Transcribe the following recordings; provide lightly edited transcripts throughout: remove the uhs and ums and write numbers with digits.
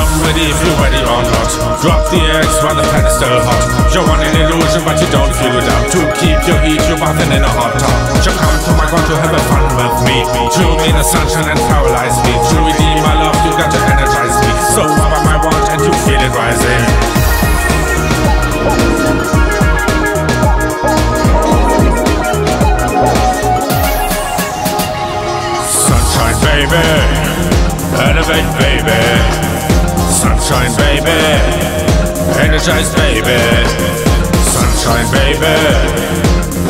I'm ready if you're ready or not. Drop the eggs while the pan is still hot. You're on an illusion but you don't feel it out. To keep your heat, you're bathing in a hot tub. You come to my God to have a fun with me. Drew me in the sunshine and paralyze me. Drew me deep, my love, you got to energize me. So I'm on my watch and you feel it rising. Baby, elevate baby, sunshine baby, energize baby, sunshine baby,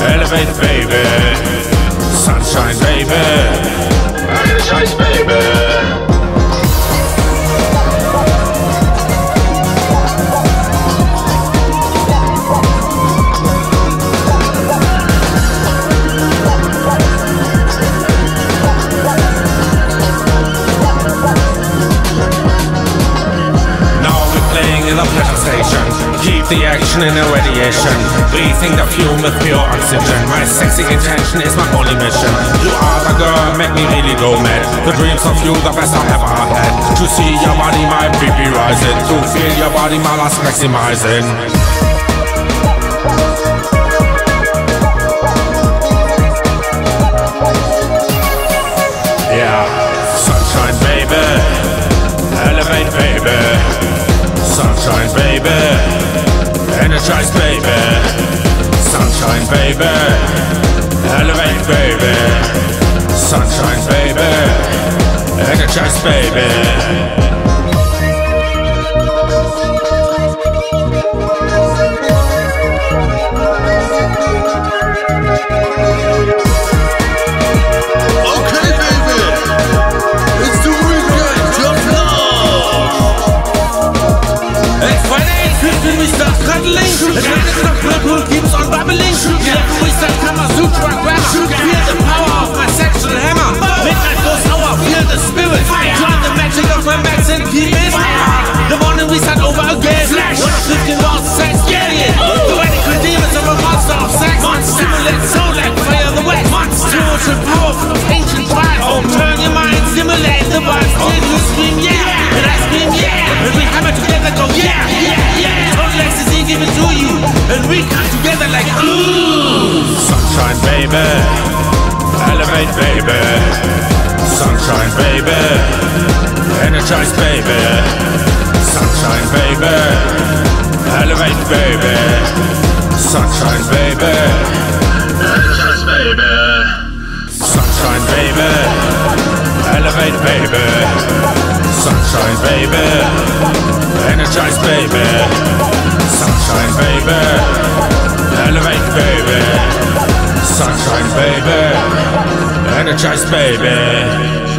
elevate baby, sunshine baby, energize baby. Keep the action in the radiation, breathing the fume with pure oxygen. My sexy intention is my only mission. You are the girl, make me really go mad. The dreams of you, the best I ever had. To see your body, my baby rising. To feel your body, my lust maximizing. Yeah, sunshine baby, elevate baby, sunshine baby, energize baby, sunshine baby, elevate baby, sunshine baby, energize baby. Sunshine baby, elevate baby, sunshine baby, energize baby, sunshine baby, elevate baby, sunshine baby, energize baby, sunshine baby, elevate baby, sunshine baby, energize baby, sunshine baby, elevate baby, sunshine baby, energize baby.